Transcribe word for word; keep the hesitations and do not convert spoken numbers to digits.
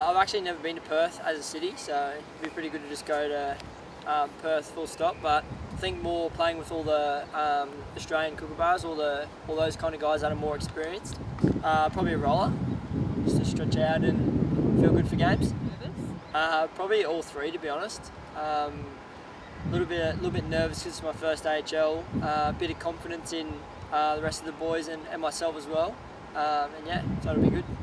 I've actually never been to Perth as a city, so it'd be pretty good to just go to um, Perth full stop. But I think more playing with all the um, Australian kookaburras, all the all those kind of guys that are more experienced. Uh, probably a roller, just to stretch out and feel good for games. Uh, probably all three, to be honest. Um, A little bit, a little bit nervous because it's my first A H L. Uh, a bit of confidence in uh, the rest of the boys and, and myself as well. Um, and yeah, so it'll be good.